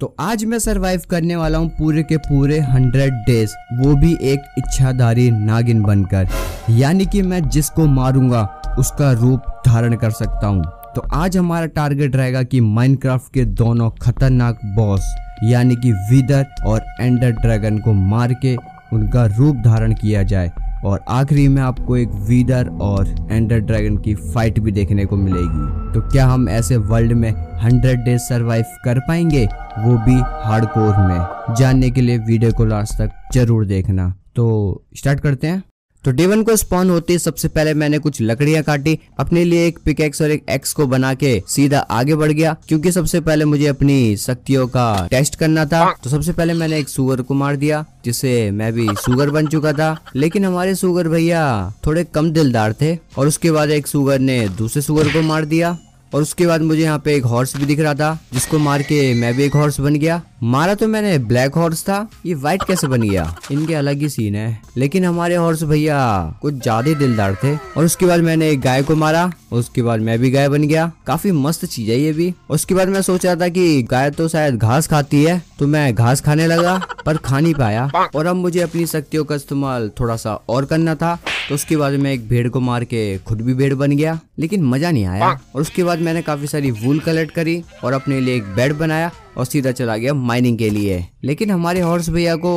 तो आज मैं सरवाइव करने वाला हूँ पूरे के पूरे 100 डेज, वो भी एक इच्छाधारी नागिन बनकर, यानी कि मैं जिसको मारूंगा उसका रूप धारण कर सकता हूँ। तो आज हमारा टारगेट रहेगा कि माइनक्राफ्ट के दोनों खतरनाक बॉस यानी कि विदर और एंडर ड्रैगन को मार के उनका रूप धारण किया जाए, और आखिरी में आपको एक विदर और एंडर ड्रैगन की फाइट भी देखने को मिलेगी। तो क्या हम ऐसे वर्ल्ड में 100 डेज सर्वाइव कर पाएंगे, वो भी हार्डकोर में? जानने के लिए वीडियो को लास्ट तक जरूर देखना। तो स्टार्ट करते हैं। तो डे 1 को स्पॉन होते सबसे पहले मैंने कुछ लकड़ियां काटी, अपने लिए एक पिकेक्स और एक एक्स को बना के सीधा आगे बढ़ गया, क्योंकि सबसे पहले मुझे अपनी शक्तियों का टेस्ट करना था। तो सबसे पहले मैंने एक सुअर को मार दिया, जिससे मैं भी सुअर बन चुका था, लेकिन हमारे सुअर भैया थोड़े कम दिलदार थे। और उसके बाद एक सुअर ने दूसरे सुअर को मार दिया, और उसके बाद मुझे यहाँ पे एक हॉर्स भी दिख रहा था, जिसको मार के मैं भी एक हॉर्स बन गया। मारा तो मैंने ब्लैक हॉर्स था, ये व्हाइट कैसे बन गया, इनके अलग ही सीन है। लेकिन हमारे हॉर्स भैया कुछ ज्यादा दिलदार थे। और उसके बाद मैंने एक गाय को मारा, उसके बाद मैं भी गाय बन गया। काफी मस्त चीज है ये भी। उसके बाद मैं सोच रहा था कि गाय तो शायद घास खाती है, तो मैं घास खाने लगा, पर खा नहीं पाया। और अब मुझे अपनी शक्तियों का इस्तेमाल थोड़ा सा और करना था, तो उसके बाद मैं एक भेड़ को मार के खुद भी भेड़ बन गया, लेकिन मजा नहीं आया। और उसके बाद मैंने काफी सारी वूल कलेक्ट करी और अपने लिए एक बेड बनाया और सीधा चला गया माइनिंग के लिए। लेकिन हमारे हॉर्स भैया को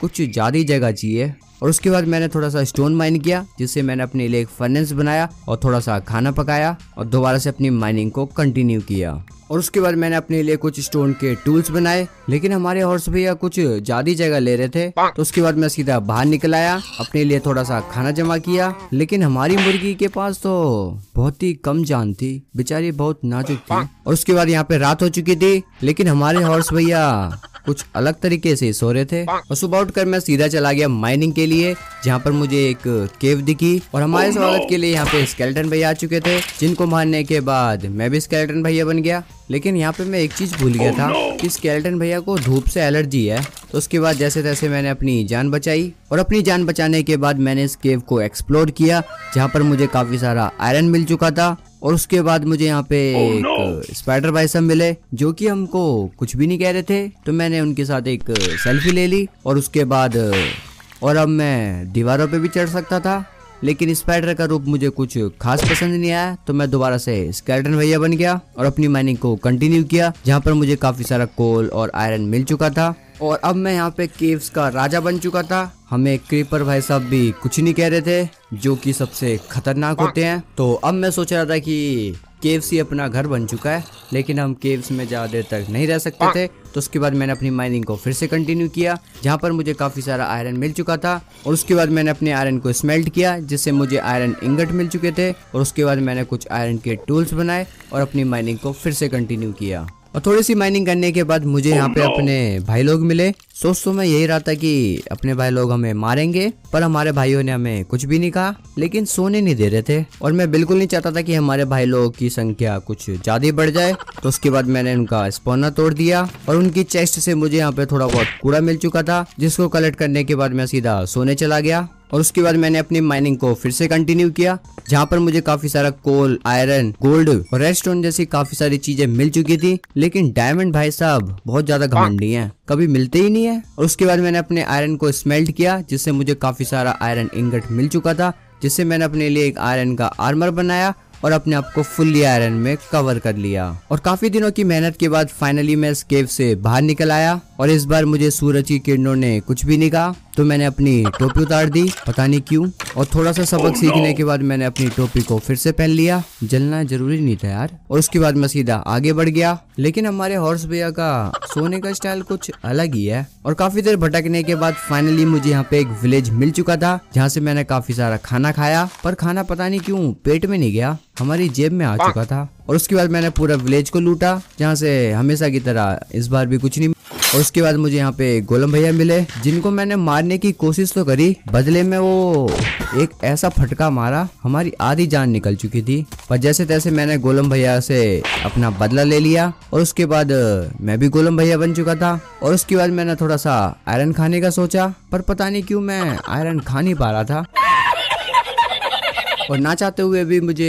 कुछ ज्यादा ही जगह चाहिए। और उसके बाद मैंने थोड़ा सा स्टोन माइन किया, जिससे मैंने अपने लिए एक फर्नेस बनाया और थोड़ा सा खाना पकाया, और दोबारा से अपनी माइनिंग को कंटिन्यू किया। और उसके बाद मैंने अपने लिए कुछ स्टोन के टूल्स बनाए, लेकिन हमारे हॉर्स भैया कुछ ज्यादा जगह ले रहे थे। तो उसके बाद मैं सीधा बाहर निकल आया, अपने लिए थोड़ा सा खाना जमा किया, लेकिन हमारी मुर्गी के पास तो बहुत ही कम जान थी, बेचारी बहुत नाजुक थी। और उसके बाद यहाँ पे रात हो चुकी थी, लेकिन हमारे हॉर्स भैया कुछ अलग तरीके से सो रहे थे। और सुबह उठकर मैं सीधा चला गया माइनिंग के लिए, जहाँ पर मुझे एक केव दिखी, और हमारे स्वागत के लिए यहाँ पे स्केलेटन भैया आ चुके थे, जिनको मारने के बाद मैं भी स्केलेटन भैया बन गया। लेकिन यहाँ पे मैं एक चीज भूल गया था कि स्केलेटन भैया को धूप से एलर्जी है। तो उसके बाद जैसे तैसे मैंने अपनी जान बचाई, और अपनी जान बचाने के बाद मैंने इस केव को एक्सप्लोर किया, जहाँ पर मुझे काफी सारा आयरन मिल चुका था। और उसके बाद मुझे यहाँ पे एक स्पाइडर बाइसन मिले, जो कि हमको कुछ भी नहीं कह रहे थे, तो मैंने उनके साथ एक सेल्फी ले ली। और उसके बाद और अब मैं दीवारों पे भी चढ़ सकता था, लेकिन स्पाइडर का रूप मुझे कुछ खास पसंद नहीं आया, तो मैं दोबारा से स्केलेटन भैया बन गया और अपनी माइनिंग को कंटिन्यू किया, जहाँ पर मुझे काफी सारा कोल और आयरन मिल चुका था। और अब मैं यहाँ पे केव्स का राजा बन चुका था। हमें क्रीपर भाई साहब भी कुछ नहीं कह रहे थे, जो कि सबसे खतरनाक होते हैं। तो अब मैं सोच रहा था कि केव्स ही अपना घर बन चुका है, लेकिन हम केव्स में ज़्यादा देर तक नहीं रह सकते थे। तो उसके बाद मैंने अपनी माइनिंग को फिर से कंटिन्यू किया, जहाँ पर मुझे काफ़ी सारा आयरन मिल चुका था। और उसके बाद मैंने अपने आयरन को स्मेल्ट किया, जिससे मुझे आयरन इंगट मिल चुके थे। और उसके बाद मैंने कुछ आयरन के टूल्स बनाए और अपनी माइनिंग को फिर से कंटिन्यू किया। और थोड़ी सी माइनिंग करने के बाद मुझे यहाँ पे अपने भाई लोग मिले। सोच तो मैं यही रहा था कि अपने भाई लोग हमें मारेंगे, पर हमारे भाइयों ने हमें कुछ भी नहीं कहा, लेकिन सोने नहीं दे रहे थे। और मैं बिल्कुल नहीं चाहता था कि हमारे भाई लोगों की संख्या कुछ ज्यादा बढ़ जाए। तो उसके बाद मैंने उनका स्पॉनर तोड़ दिया, और उनकी चेस्ट से मुझे यहाँ पे थोड़ा बहुत कूड़ा मिल चुका था, जिसको कलेक्ट करने के बाद मैं सीधा सोने चला गया। और उसके बाद मैंने अपनी माइनिंग को फिर से कंटिन्यू किया, जहाँ पर मुझे काफी सारा कोल, आयरन, गोल्ड और रेडस्टोन जैसी काफी सारी चीजें मिल चुकी थी। लेकिन डायमंड भाई साहब बहुत ज्यादा घमंडी हैं, कभी मिलते ही नहीं है। और उसके बाद मैंने अपने आयरन को स्मेल्ट किया, जिससे मुझे काफी सारा आयरन इंगट मिल चुका था, जिससे मैंने अपने लिए एक आयरन का आर्मर बनाया और अपने आप को फुल्ली आयरन में कवर कर लिया। और काफी दिनों की मेहनत के बाद फाइनली मैं इस केव से बाहर निकल आया, और इस बार मुझे सूरज की किरणों ने कुछ भी नहीं कहा, तो मैंने अपनी टोपी उतार दी, पता नहीं क्यों। और थोड़ा सा सबक सीखने के बाद मैंने अपनी टोपी को फिर से पहन लिया, जलना जरूरी नहीं था यार। और उसके बाद मैं सीधा आगे बढ़ गया, लेकिन हमारे हॉर्स भैया का सोने का स्टाइल कुछ अलग ही है। और काफी देर भटकने के बाद फाइनली मुझे यहाँ पे एक विलेज मिल चुका था, जहाँ से मैंने काफी सारा खाना खाया, पर खाना पता नहीं क्यों पेट में नहीं गया, हमारी जेब में आ चुका था। और उसके बाद मैंने पूरा विलेज को लूटा, जहाँ से हमेशा की तरह इस बार भी कुछ नहीं। और उसके बाद मुझे यहाँ पे गोलम भैया मिले, जिनको मैंने मारने की कोशिश तो करी, बदले में वो एक ऐसा फटका मारा, हमारी आधी जान निकल चुकी थी। पर जैसे तैसे मैंने गोलम भैया से अपना बदला ले लिया, और उसके बाद मैं भी गोलम भैया बन चुका था। और उसके बाद मैंने थोड़ा सा आयरन खाने का सोचा, पर पता नहीं क्यों मैं आयरन खा नहीं पा रहा था। और ना चाहते हुए भी मुझे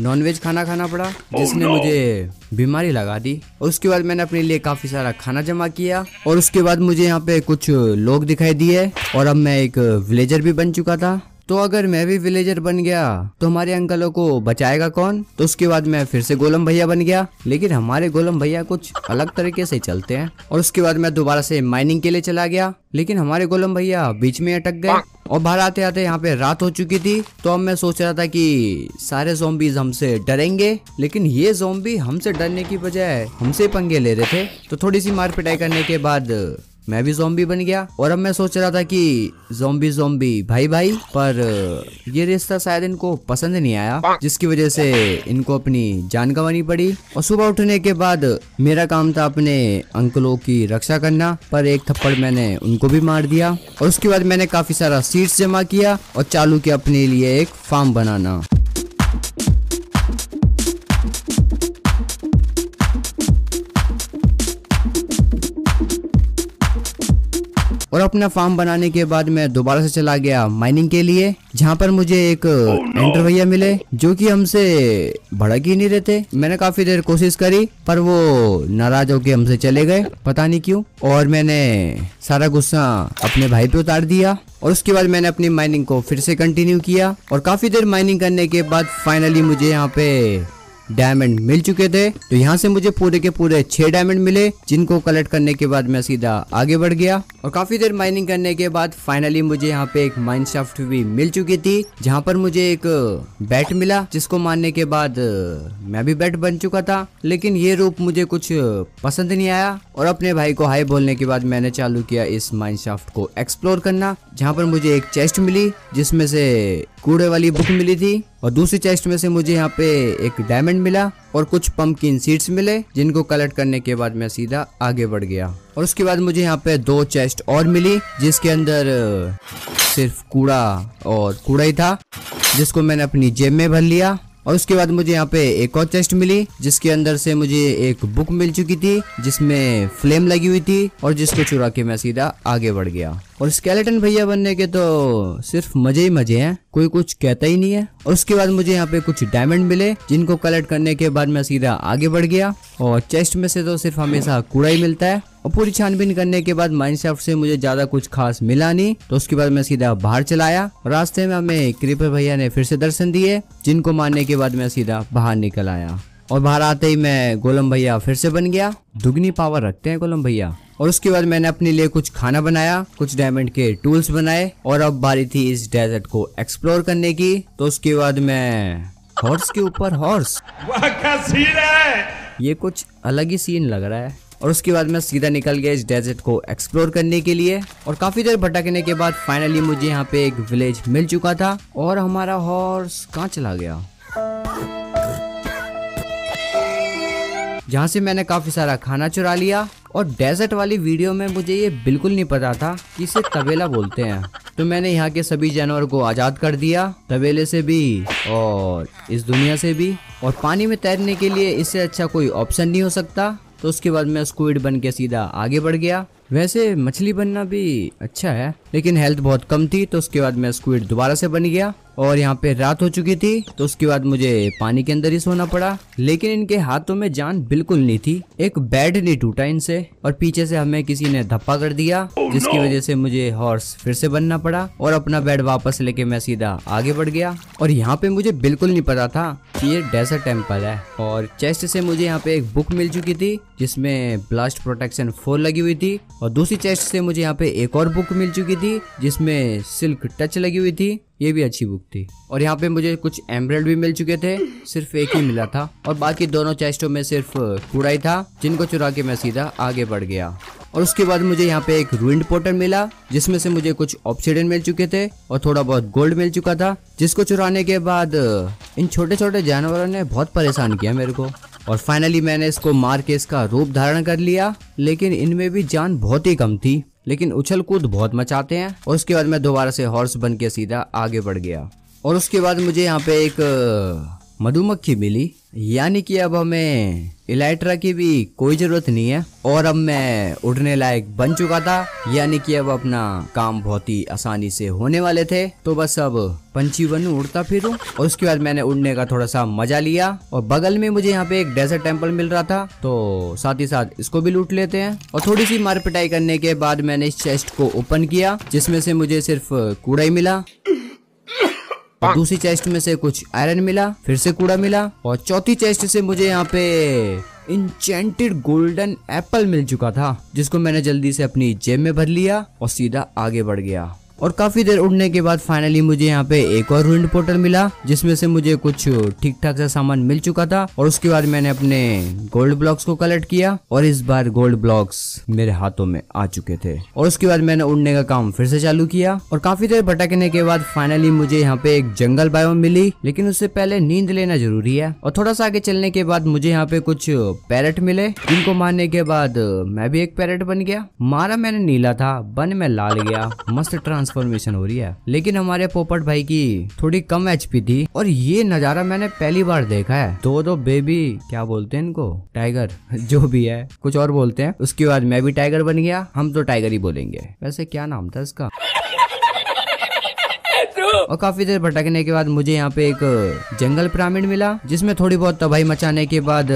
नॉनवेज खाना खाना पड़ा जिसने मुझे बीमारी लगा दी। और उसके बाद मैंने अपने लिए काफी सारा खाना जमा किया और उसके बाद मुझे यहाँ पे कुछ लोग दिखाई दिए और अब मैं एक विलेजर भी बन चुका था। तो अगर मैं भी विलेजर बन गया तो हमारे अंकलों को बचाएगा कौन। तो उसके बाद मैं फिर से गोलम भैया बन गया, लेकिन हमारे गोलम भैया कुछ अलग तरीके से चलते हैं। और उसके बाद मैं दोबारा से माइनिंग के लिए चला गया, लेकिन हमारे गोलम भैया बीच में अटक गए। और बाहर आते आते यहाँ पे रात हो चुकी थी, तो अब मैं सोच रहा था कि सारे ज़ॉम्बीज़ हमसे डरेंगे, लेकिन ये ज़ॉम्बी हमसे डरने की बजाय हमसे पंगे ले रहे थे। तो थोड़ी सी मार पिटाई करने के बाद मैं भी ज़ॉम्बी बन गया। और अब मैं सोच रहा था कि ज़ॉम्बी भाई भाई, पर ये रिश्ता शायद इनको पसंद नहीं आया, जिसकी वजह से इनको अपनी जान गंवानी पड़ी। और सुबह उठने के बाद मेरा काम था अपने अंकलों की रक्षा करना, पर एक थप्पड़ मैंने उनको भी मार दिया। और उसके बाद मैंने काफी सारा सीड्स जमा किया और चालू किया अपने लिए एक फार्म बनाना। और अपना फार्म बनाने के बाद मैं दोबारा से चला गया माइनिंग के लिए, जहाँ पर मुझे एक एंटर भैया मिले जो कि हमसे भड़क ही नहीं रहे थे। मैंने काफी देर कोशिश करी पर वो नाराज होके हमसे चले गए, पता नहीं क्यों। और मैंने सारा गुस्सा अपने भाई पे उतार दिया। और उसके बाद मैंने अपनी माइनिंग को फिर से कंटिन्यू किया और काफी देर माइनिंग करने के बाद फाइनली मुझे यहाँ पे डायमंड मिल चुके थे। तो यहाँ से मुझे पूरे के पूरे 6 डायमंड मिले, जिनको कलेक्ट करने के बाद मैं सीधा आगे बढ़ गया। और काफी देर माइनिंग करने के बाद फाइनली मुझे यहाँ पे एक माइनक्राफ्ट भी मिल चुकी थी, जहाँ पर मुझे एक बैट मिला, जिसको मारने के बाद मैं भी बैट बन चुका था। लेकिन ये रूप मुझे कुछ पसंद नहीं आया। और अपने भाई को हाय बोलने के बाद मैंने चालू किया इस माइनक्राफ्ट को एक्सप्लोर करना, जहाँ पर मुझे एक चेस्ट मिली जिसमें से कूड़े वाली बुक मिली थी। और दूसरी चेस्ट में से मुझे यहाँ पे एक डायमंड मिला और कुछ पंपकिन सीड्स मिले, जिनको कलेक्ट करने के बाद मैं सीधा आगे बढ़ गया। और उसके बाद मुझे यहाँ पे 2 चेस्ट और मिली, जिसके अंदर सिर्फ कूड़ा और कूड़ा ही था, जिसको मैंने अपनी जेब में भर लिया। और उसके बाद मुझे यहाँ पे एक और चेस्ट मिली, जिसके अंदर से मुझे एक बुक मिल चुकी थी जिसमें फ्लेम लगी हुई थी, और जिसको चुरा के मैं सीधा आगे बढ़ गया। और स्केलेटन भैया बनने के तो सिर्फ मजे ही मजे हैं, कोई कुछ कहता ही नहीं है। और उसके बाद मुझे यहाँ पे कुछ डायमंड मिले, जिनको कलेक्ट करने के बाद मैं सीधा आगे बढ़ गया। और चेस्ट में से तो सिर्फ हमेशा कूड़ा ही मिलता है। और पूरी छानबीन करने के बाद माइनक्राफ्ट से मुझे ज्यादा कुछ खास मिला नहीं, तो उसके बाद मैं सीधा बाहर चला आया। रास्ते में हमें क्रीपर भैया ने फिर से दर्शन दिए, जिनको मारने के बाद मैं सीधा बाहर निकल आया। और बाहर आते ही मैं गोलम भैया फिर से बन गया, दुगनी पावर रखते हैं गोलम भैया। और उसके बाद मैंने अपने लिए कुछ खाना बनाया, कुछ डायमंड के टूल्स बनाए, और अब बारी थी इस डेजर्ट को एक्सप्लोर करने की। तो उसके बाद मैं हॉर्स के ऊपर हॉर्स, वाह क्या सीन है, ये कुछ अलग ही सीन लग रहा है। और उसके बाद मैं सीधा निकल गया इस डेजर्ट को एक्सप्लोर करने के लिए। और काफी देर भटकने के बाद फाइनली मुझे यहाँ पे एक विलेज मिल चुका था। और हमारा हॉर्स कहाँ चला गया, जहाँ से मैंने काफी सारा खाना चुरा लिया। और डेजर्ट वाली वीडियो में मुझे ये बिल्कुल नहीं पता था कि इसे तबेला बोलते हैं, तो मैंने यहाँ के सभी जानवर को आज़ाद कर दिया, तबेले से भी और इस दुनिया से भी। और पानी में तैरने के लिए इससे अच्छा कोई ऑप्शन नहीं हो सकता। तो उसके बाद मैं स्क्विड बन के सीधा आगे बढ़ गया। वैसे मछली बनना भी अच्छा है, लेकिन हेल्थ बहुत कम थी, तो उसके बाद मैं स्क्विड दोबारा से बन गया। और यहाँ पे रात हो चुकी थी, तो उसके बाद मुझे पानी के अंदर ही सोना पड़ा, लेकिन इनके हाथों में जान बिल्कुल नहीं थी, एक बेड नहीं टूटा इनसे। और पीछे से हमें किसी ने धप्पा कर दिया, जिसकी वजह से मुझे हॉर्स फिर से बनना पड़ा। और अपना बेड वापस लेके मैं सीधा आगे बढ़ गया। और यहाँ पे मुझे बिल्कुल नहीं पता था कि ये डेजर्ट टेम्पल है। और चेस्ट से मुझे यहाँ पे एक बुक मिल चुकी थी, जिसमें ब्लास्ट प्रोटेक्शन 4 लगी हुई थी। और दूसरी चेस्ट से मुझे यहाँ पे एक और बुक मिल चुकी थी, जिसमें सिल्क टच लगी हुई थी, ये भी अच्छी बुक थी। और यहाँ पे मुझे कुछ एमरल्ड भी मिल चुके थे, सिर्फ एक ही मिला था। और बाकी दोनों चेस्टों में सिर्फ कूड़ा ही था, जिनको चुरा के मैं सीधा आगे बढ़ गया। और उसके बाद मुझे यहाँ पे एक रूइंड पोर्टल मिला, जिसमें से मुझे कुछ ऑब्सीडियन मिल चुके थे और थोड़ा बहुत गोल्ड मिल चुका था, जिसको चुराने के बाद इन छोटे छोटे जानवरों ने बहुत परेशान किया मेरे को। और फाइनली मैंने इसको मार के इसका रूप धारण कर लिया, लेकिन इनमें भी जान बहुत ही कम थी, लेकिन उछल कूद बहुत मचाते हैं। और उसके बाद मैं दोबारा से हॉर्स बन के सीधा आगे बढ़ गया। और उसके बाद मुझे यहाँ पे एक मधुमक्खी मिली, यानी कि अब हमें इलाइट्रा की भी कोई जरूरत नहीं है और अब मैं उड़ने लायक बन चुका था, यानी कि अब अपना काम बहुत ही आसानी से होने वाले थे। तो बस अब पंछी बनूं, उड़ता फिरूं। और उसके बाद मैंने उड़ने का थोड़ा सा मजा लिया और बगल में मुझे यहाँ पे एक डेजर्ट टेम्पल मिल रहा था, तो साथ ही साथ इसको भी लूट लेते हैं। और थोड़ी सी मार पिटाई करने के बाद मैंने इस चेस्ट को ओपन किया जिसमें से मुझे सिर्फ कूड़ा ही मिला, दूसरी चेस्ट में से कुछ आयरन मिला, फिर से कूड़ा मिला और चौथी चेस्ट से मुझे यहाँ पे इंचेंटेड गोल्डन एप्पल मिल चुका था जिसको मैंने जल्दी से अपनी जेब में भर लिया और सीधा आगे बढ़ गया। और काफी देर उड़ने के बाद फाइनली मुझे यहाँ पे एक और रूइंड पोर्टल मिला जिसमें से मुझे कुछ ठीक ठाक सा सामान मिल चुका था। और उसके बाद मैंने अपने गोल्ड ब्लॉक्स को कलेक्ट किया और इस बार गोल्ड ब्लॉक्स मेरे हाथों में आ चुके थे। और उसके बाद मैंने उड़ने का काम फिर से चालू किया और काफी देर भटकने के बाद फाइनली मुझे यहाँ पे एक जंगल बायोम मिली, लेकिन उससे पहले नींद लेना जरूरी है। और थोड़ा सा आगे चलने के बाद मुझे यहाँ पे कुछ पैरट मिले जिनको मारने के बाद मैं भी एक पैरट बन गया। मारा मैंने नीला था, बन में लाल गया, मस्त ट्रांसफॉर्मेशन हो रही है। लेकिन हमारे पोपट भाई की थोड़ी कम एचपी थी और ये नजारा मैंने पहली बार देखा है। दो बेबी, क्या बोलते हैं इनको, टाइगर जो भी है, कुछ और बोलते हैं। उसके बाद मैं भी टाइगर बन गया, हम तो टाइगर ही बोलेंगे। वैसे क्या नाम था इसका। और काफी देर भटकने के बाद मुझे यहाँ पे एक जंगल पिरामिड मिला जिसमें थोड़ी बहुत तबाही मचाने के बाद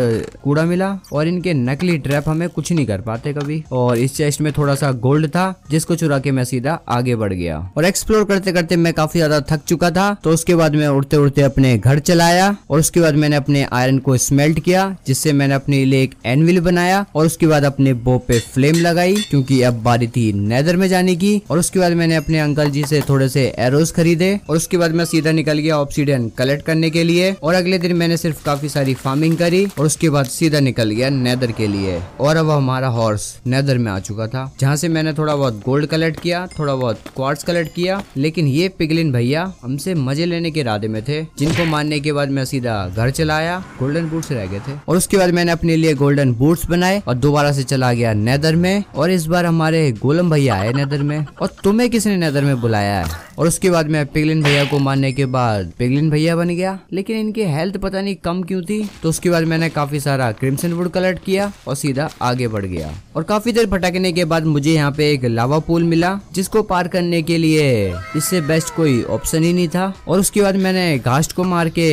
कूड़ा मिला और इनके नकली ट्रैप हमें कुछ नहीं कर पाते कभी। और इस चेस्ट में थोड़ा सा गोल्ड था जिसको चुरा के मैं सीधा आगे बढ़ गया। और एक्सप्लोर करते करते मैं काफी ज्यादा थक चुका था, तो उसके बाद मैं उड़ते उड़ते अपने घर चला आया। और उसके बाद मैंने अपने आयरन को स्मेल्ट किया जिससे मैंने अपने लिए एक एनविल बनाया और उसके बाद अपने बो पे फ्लेम लगाई क्योंकि अब बारी थी नेदर में जाने की। और उसके बाद मैंने अपने अंकल जी से थोड़े से एरोज खरीदे और उसके बाद मैं सीधा निकल गया ऑब्सीडियन कलेक्ट करने के लिए। और अगले दिन मैंने सिर्फ काफी सारी फार्मिंग करी और उसके बाद सीधा निकल गया नेदर के लिए। और अब हमारा हॉर्स नेदर में आ चुका था जहाँ से मैंने थोड़ा बहुत गोल्ड कलेक्ट किया, थोड़ा बहुत क्वार्ट्स कलेक्ट किया। लेकिन ये पिगलिन भैया हमसे मजे लेने के इरादे में थे, जिनको मारने के बाद मैं सीधा घर चला आया। गोल्डन बूट्स रह गए थे और उसके बाद मैंने अपने लिए गोल्डन बूट्स बनाए और दोबारा से चला गया नेदर में। और इस बार हमारे गोलम भैया आए नेदर में। और तुम्हें किसने नेदर में बुलाया है। और उसके बाद मैं पिगलिन भैया को मारने के बाद पिगलिन भैया बन गया, लेकिन इनकी हेल्थ पता नहीं कम क्यों थी। तो उसके बाद मैंने काफी सारा क्रिम्सन वुड कलेक्ट किया और सीधा आगे बढ़ गया। और काफी देर भटकने के बाद मुझे यहाँ पे एक लावा पूल मिला जिसको पार करने के लिए इससे बेस्ट कोई ऑप्शन ही नहीं था। और उसके बाद मैंने घास्ट को मार के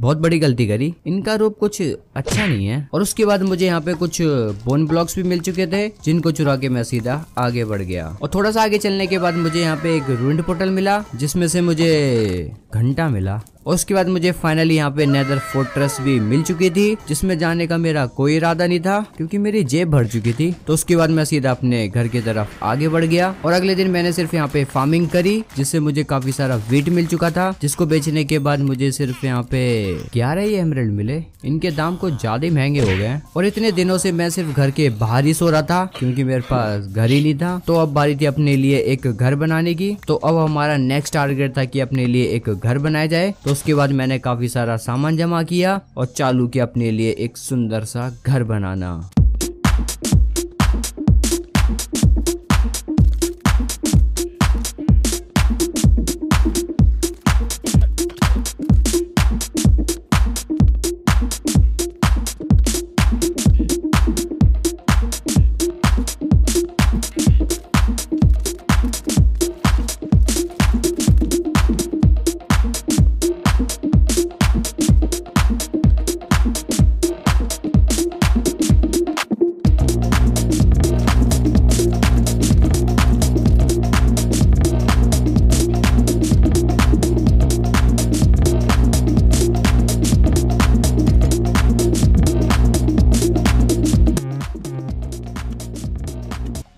बहुत बड़ी गलती करी, इनका रूप कुछ अच्छा नहीं है। और उसके बाद मुझे यहाँ पे कुछ बोन ब्लॉक्स भी मिल चुके थे जिनको चुरा के मैं सीधा आगे बढ़ गया। और थोड़ा सा आगे चलने के बाद मुझे यहाँ पे एक रूइंड पोर्टल मिला जिसमें से मुझे घंटा मिला। और उसके बाद मुझे फाइनली यहाँ पे नेदर फोर्ट्रेस भी मिल चुकी थी जिसमें जाने का मेरा कोई इरादा नहीं था क्योंकि मेरी जेब भर चुकी थी। तो उसके बाद मैं सीधा अपने घर की तरफ आगे बढ़ गया। और अगले दिन मैंने सिर्फ यहाँ पे फार्मिंग करी जिससे मुझे काफी सारा व्हीट मिल चुका था, जिसको बेचने के बाद मुझे सिर्फ यहाँ पे 11 ही एमरल्ड मिले। इनके दाम कुछ ज्यादा महंगे हो गए। और इतने दिनों से मैं सिर्फ घर के बाहर ही सो रहा था क्योंकि मेरे पास घर ही नहीं था। तो अब बारी थी अपने लिए एक घर बनाने की। तो अब हमारा नेक्स्ट टारगेट था कि अपने लिए एक घर बनाया जाए। तो उसके बाद मैंने काफी सारा सामान जमा किया और चालू किया अपने लिए एक सुंदर सा घर बनाना।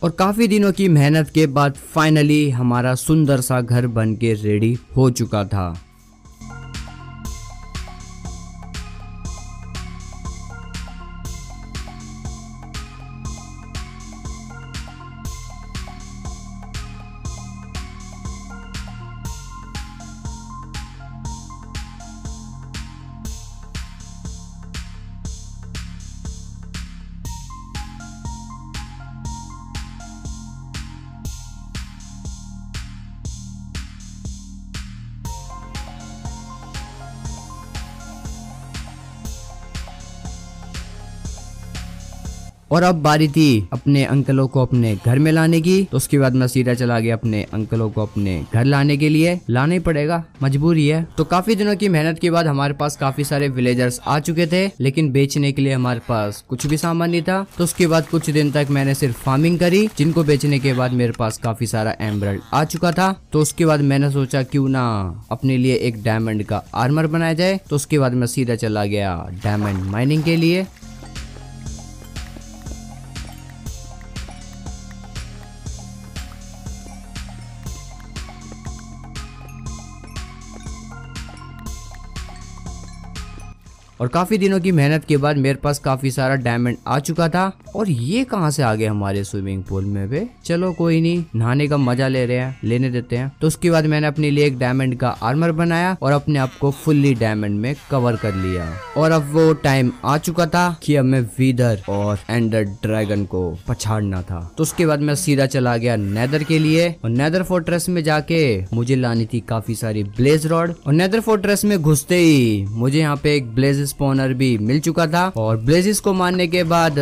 और काफी दिनों की मेहनत के बाद फाइनली हमारा सुंदर सा घर बनके रेडी हो चुका था। और अब बारी थी अपने अंकलों को अपने घर में लाने की। तो उसके बाद मैं सीधा चला गया अपने अंकलों को अपने घर लाने के लिए। लाने पड़ेगा, मजबूरी है। तो काफी दिनों की मेहनत के बाद हमारे पास काफी सारे विलेजर्स आ चुके थे, लेकिन बेचने के लिए हमारे पास कुछ भी सामान नहीं था। तो उसके बाद कुछ दिन तक मैंने सिर्फ फार्मिंग करी, जिनको बेचने के बाद मेरे पास काफी सारा एमरल्ड आ चुका था। तो उसके बाद मैंने सोचा क्यों ना अपने लिए एक डायमंड का आर्मर बनाया जाए। तो उसके बाद मैं सीधा चला गया डायमंड माइनिंग के लिए। और काफी दिनों की मेहनत के बाद मेरे पास काफी सारा डायमंड आ चुका था। और ये कहाँ से आ गए हमारे स्विमिंग पूल में बे? चलो कोई नहीं, नहाने का मजा ले रहे हैं, लेने देते हैं। तो उसके बाद मैंने अपने लिए एक डायमंड का आर्मर बनाया और अपने आप को फुल्ली डायमंड में कवर कर लिया। और अब वो टाइम आ चुका था कि हमें वीदर और एंडर ड्रैगन को पछाड़ना था। तो उसके बाद मैं सीधा चला गया नेदर के लिए, और नेदर फोर्ट्रेस में जाके मुझे लानी थी काफी सारी ब्लेज रॉड। और नेदर फोर्ट्रेस में घुसते ही मुझे यहाँ पे एक ब्लेज स्पॉनर भी मिल चुका था, और ब्लेजेस को मारने के बाद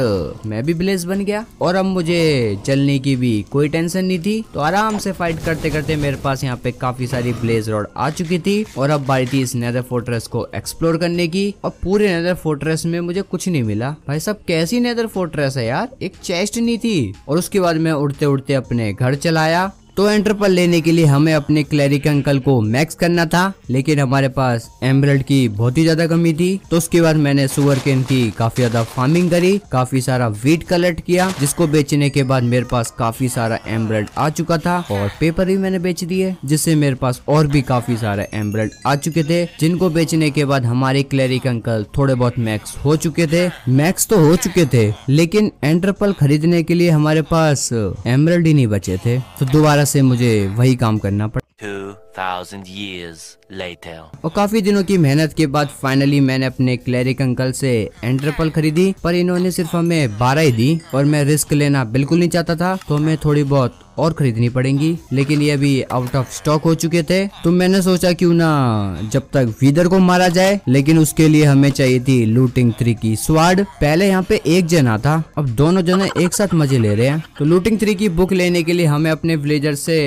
मैं भी ब्लेज बन गया। और अब मुझे जलने की भी कोई टेंशन नहीं थी। तो आराम से फाइट करते करते मेरे पास यहाँ पे काफी सारी ब्लेज रॉड आ चुकी थी। और अब बारी थी इस नेदर फोर्ट्रेस को एक्सप्लोर करने की। और पूरे नेदर फोर्ट्रेस में मुझे कुछ नहीं मिला। भाई साहब कैसी नेदर फोर्ट्रेस है यार, एक चेस्ट नहीं थी। और उसके बाद मैं उड़ते उड़ते अपने घर चलाया। तो एंटरपल लेने के लिए हमें अपने क्लैरिक अंकल को मैक्स करना था, लेकिन हमारे पास एमरल्ड की बहुत ही ज्यादा कमी थी। तो उसके बाद मैंने सुअर केन की काफी ज्यादा फार्मिंग करी, काफी सारा व्हीट कलेक्ट किया, जिसको बेचने के बाद मेरे पास काफी सारा एमरल्ड आ चुका था। और पेपर भी मैंने बेच दिए, जिससे मेरे पास और भी काफी सारा एमरल्ड आ चुके थे, जिनको बेचने के बाद हमारे क्लैरिक अंकल थोड़े बहुत मैक्स हो चुके थे। मैक्स तो हो चुके थे, लेकिन एंटरपल खरीदने के लिए हमारे पास एमरल्ड ही नहीं बचे थे। तो दोबारा से मुझे वही काम करना पड़ा। 2000 years later. और काफी दिनों की मेहनत के बाद फाइनली मैंने अपने क्लैरिक अंकल से एंटरपल खरीदी, पर इन्होंने सिर्फ हमें 12 ही दी और मैं रिस्क लेना बिल्कुल नहीं चाहता था। तो हमें थोड़ी बहुत और खरीदनी पड़ेंगी, लेकिन ये भी आउट ऑफ स्टॉक हो चुके थे। तो मैंने सोचा क्यों ना जब तक वीदर को मारा जाए, लेकिन उसके लिए हमें चाहिए थी लूटिंग 3 की स्वाड। पहले यहाँ पे एक जना था, अब दोनों जने एक साथ मजे ले रहे हैं। तो लूटिंग 3 की बुक लेने के लिए हमें अपने विलेजर से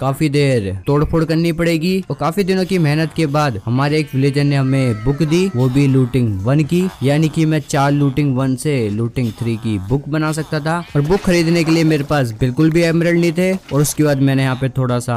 काफी देर तोड़फोड़ करनी पड़ेगी। और काफी दिनों की मेहनत के बाद हमारे एक विलेजर ने हमें बुक दी, वो भी लूटिंग 1 की। यानी कि मैं 4 लूटिंग 1 से लूटिंग 3 की बुक बना सकता था। और बुक खरीदने के लिए मेरे पास बिल्कुल भी एमरल्ड नहीं थे। और उसके बाद मैंने यहाँ पे थोड़ा सा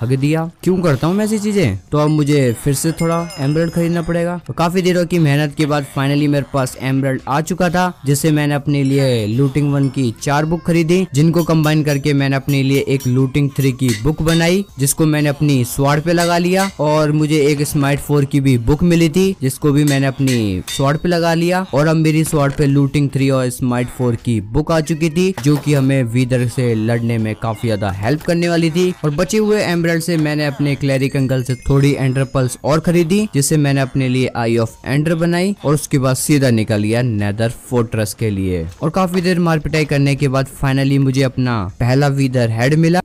हग दिया, क्यों करता हूँ मैं ऐसी चीजें। तो अब मुझे फिर से थोड़ा एमरल्ड खरीदना पड़ेगा। और काफी दिनों की मेहनत के बाद फाइनली मेरे पास एमरल्ड आ चुका था, जिससे मैंने अपने लिए लूटिंग 1 की 4 बुक खरीदी, जिनको कंबाइन करके मैंने अपने लिए एक लूटिंग 3 की बुक बनाई, जिसको मैंने अपनी स्वाड पे लगा लिया। और मुझे एक स्माइट 4 की भी बुक मिली थी, जिसको भी मैंने अपनी स्वाड पे लगा लिया। और अब मेरी स्वाड पे लूटिंग 3 और स्माइट 4 की बुक आ चुकी थी, जो कि हमें वीदर से लड़ने में काफी ज्यादा हेल्प करने वाली थी। और बचे हुए एमरल्ड से मैंने अपने क्लैरिक अंकल से थोड़ी एंडर पल्स और खरीदी, जिससे मैंने अपने लिए आई ऑफ एंडर बनाई। और उसके बाद सीधा निकल गया नेदर फोर्ट्रेस के लिए। और काफी देर मारपिटाई करने के बाद फाइनली मुझे अपना पहला वीदर हेड मिला।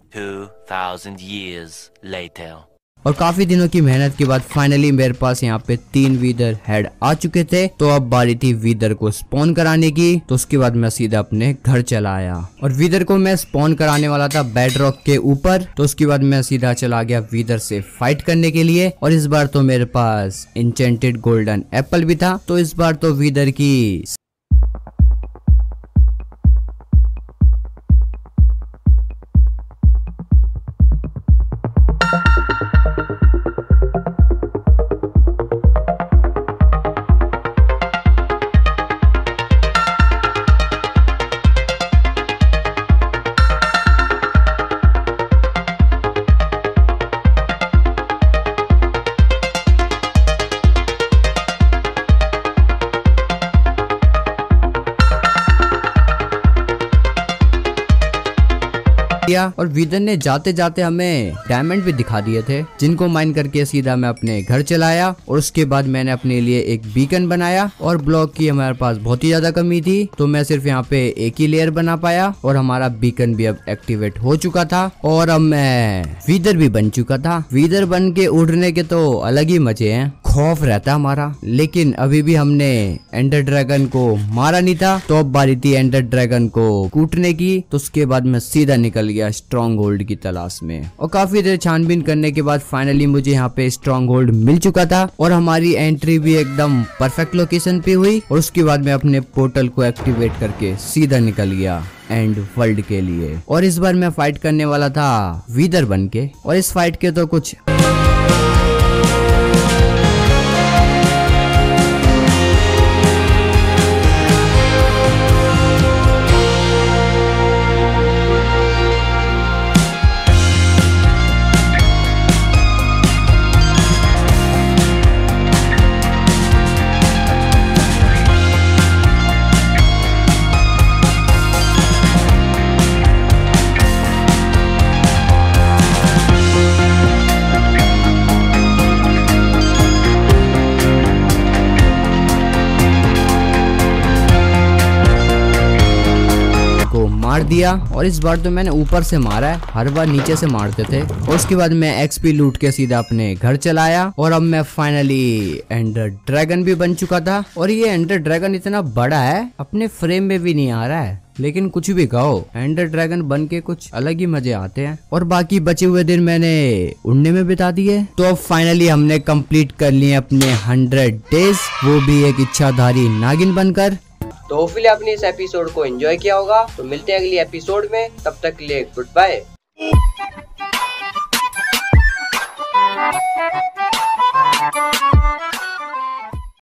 2000 years later. और काफी दिनों की मेहनत के बाद फाइनली मेरे पास यहाँ पे 3 वीदर हेड आ चुके थे। तो अब बारी थी वीदर को स्पॉन कराने की। तो उसके बाद मैं सीधा अपने घर चला आया, और वीदर को मैं स्पॉन कराने वाला था बेडरॉक के ऊपर। तो उसके बाद मैं सीधा चला गया वीदर से फाइट करने के लिए। और इस बार तो मेरे पास इंचेंटेड गोल्डन एप्पल भी था। तो इस बार तो वीदर की किया और वीरन ने जाते जाते हमें डायमंड भी दिखा दिए थे, जिनको माइन करके सीधा मैं अपने घर चलाया। और उसके बाद मैंने अपने लिए एक बीकन बनाया और ब्लॉक की हमारे पास बहुत ही ज्यादा कमी थी, तो मैं सिर्फ यहाँ पे एक ही लेयर बना पाया और हमारा बीकन भी अब एक्टिवेट हो चुका था। और अब मैं वीदर भी बन चुका था। वीदर बन के उड़ने के तो अलग ही मजे हैं, खौफ रहता हमारा। लेकिन अभी भी हमने एंडर ड्रैगन को मारा नहीं था, तो अब बारी थी एंडर ड्रैगन को कूटने की। तो उसके बाद मैं सीधा निकल गया स्ट्रॉन्ग होल्ड की तलाश में और काफी देर छानबीन करने के बाद फाइनली मुझे यहाँ पे स्ट्रॉन्ग होल्ड मिल चुका था और हमारी एंट्री भी एकदम परफेक्ट लोकेशन पे हुई। और उसके बाद मैं अपने पोर्टल को एक्टिवेट करके सीधा निकल गया एंड वर्ल्ड के लिए। और इस बार मैं फाइट करने वाला था वीदर बन के, और इस फाइट के तो कुछ मार दिया। और इस बार तो मैंने ऊपर से मारा है, हर बार नीचे से मारते थे। और उसके बाद मैं एक्सपी लूट के सीधा अपने घर चलाया और अब मैं फाइनली एंडर ड्रैगन भी बन चुका था। और ये एंडर ड्रैगन इतना बड़ा है, अपने फ्रेम में भी नहीं आ रहा है, लेकिन कुछ भी कहो एंडर ड्रैगन बन के कुछ अलग ही मजे आते हैं। और बाकी बचे हुए दिन मैंने उड़ने में बिता दिए। तो अब फाइनली हमने कंप्लीट कर लिए अपने 100 डेज, वो भी एक इच्छाधारी नागिन बनकर। तो होपफुली आपने इस एपिसोड को एंजॉय किया होगा। तो मिलते हैं अगली एपिसोड में, तब तक के लिए गुड बाय।